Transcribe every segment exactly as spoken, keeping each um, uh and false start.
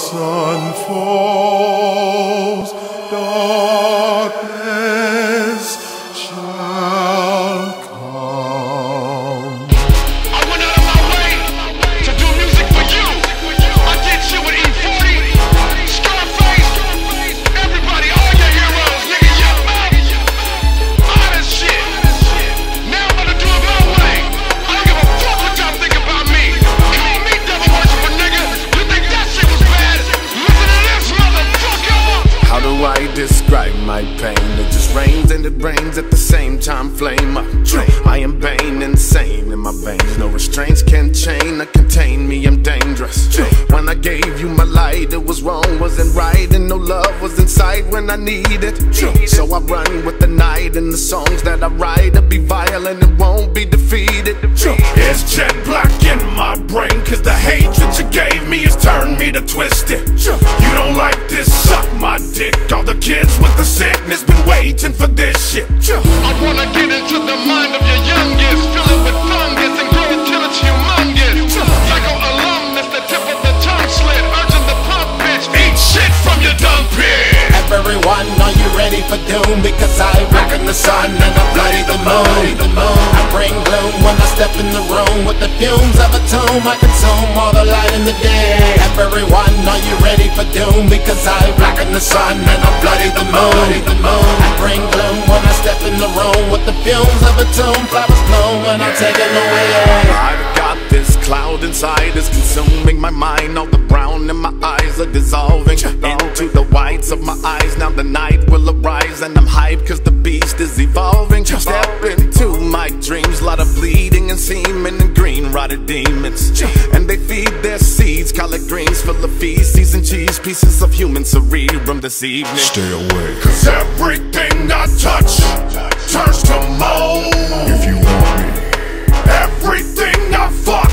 sun falls, darkness shall come. I went out of my way to do music for you. I did shit with E forty, Scarface, everybody, all your heroes, nigga, your mouth, all that shit. Now I'm gonna do it my way. I don't give a fuck what y'all think about me. Call me devil worshiper, nigga. You think that shit was bad? Listen to this, motherfucker. How do I describe my pain? It just rains and it rains at the same time. Flame up, I am bane, insane in my veins. No restraints can chain or contain me. I'm dangerous. When I gave you my light, it was wrong, wasn't right, and no love was inside when I needed. So I run with the night, and the songs that I write, I'll be violent, it won't be defeated. It's jet black in my brain, cause the hatred you gave me has turned me to twisted. You don't like this, suck my dick. All the kids with the sickness been waiting for this shit. I wanna get into the mind of your youngest, fill it with fungus and grow it till it's humongous. Psycho alumnus, the tip of the tongue slit, urging the pump bitch, eat shit from your dumb pit. Everyone, are you ready for doom? Because I reckon the sun and I bloody the moon. I bring gloom when I step in the room with the fumes of a tomb. I consume all the light in the day. Everyone, are you ready for doom? Because I reckon the sun and I bloody the moon. I bring gloom when I step in the room with the fumes of a tomb. Flowers bloom and I'm taken away. This cloud inside is consuming my mind. All the brown in my eyes are dissolving into the whites of my eyes. Now the night will arise and I'm hyped cause the beast is evolving. Step into my dreams, lot of bleeding and semen and green rotted demons. And they feed their seeds, collard greens full of feces and cheese, pieces of human cerebrum this evening. Stay away, cause everything I touch turns to mold. If you want me, everything I fuck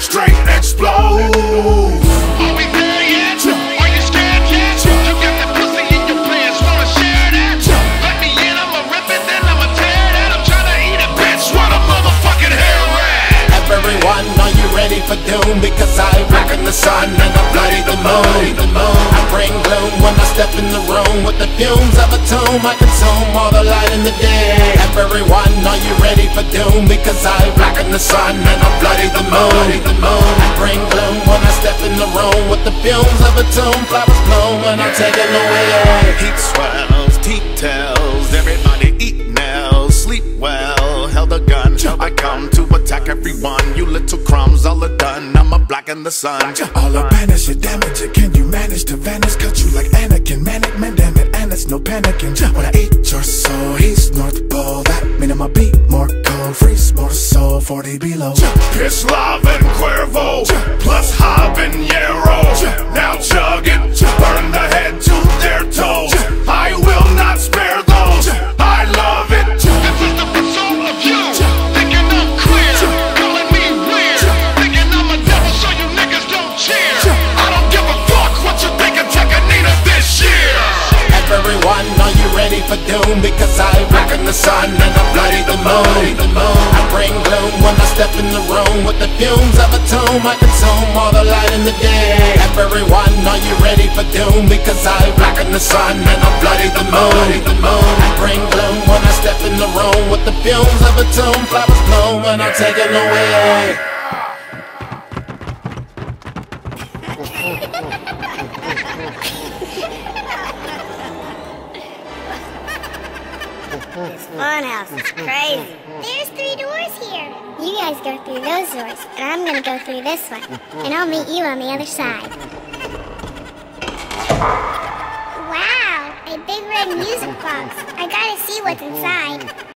straight explodes. Are we there yet? Are you scared yet? You got the pussy in your pants, wanna share that? Let me in, I'ma rip it, then I'ma tear it out. I'm tryna eat a bitch, what a motherfucking hair rat. Everyone, are you ready for doom? Because I reckon the sun and I bloody the moon. I bring gloom when I step in the room with the fumes of a tomb. I consume all the light in the day. Everyone, are you ready for doom? Because I blacken the sun and I bloody the moon. I bring gloom when I step in the room with the fumes of a tomb. Flowers bloom and I'm taken away. Heat swells, teeth tells, everybody eat nails, sleep well, held a gun. I come to attack everyone, you little crumbs all are done. I'ma blacken the sun. All I banish you, damage it, can you manage to vanish? Cut you like Anakin, manic man, damn it, and it's no panicking. When I eat your soul, he's North Pole. I'ma be more cold, freeze more soul, forty below. Piss, lava, and Cuervo, plus habanero. Now chug it, burn the head to their toes. I will not spare those, I love it. This is the pursuit of you, thinking I'm clear, calling me weird, thinking I'm a devil so you niggas don't cheer. I don't give a fuck what you think of Tekanina this year. Everyone, are you ready for doom? Because I reckon the sun and I bloody the moon. I bring gloom when I step in the room with the fumes of a tomb. I consume all the light in the day. Everyone, are you ready for doom? Because I reckon the sun and I bloody the moon. I bring gloom when I step in the room with the fumes of a tomb. Flowers bloom and I'm taken away. Funhouse is crazy. There's three doors here. You guys go through those doors, and I'm gonna go through this one. And I'll meet you on the other side. Wow, a big red music box. I gotta see what's inside.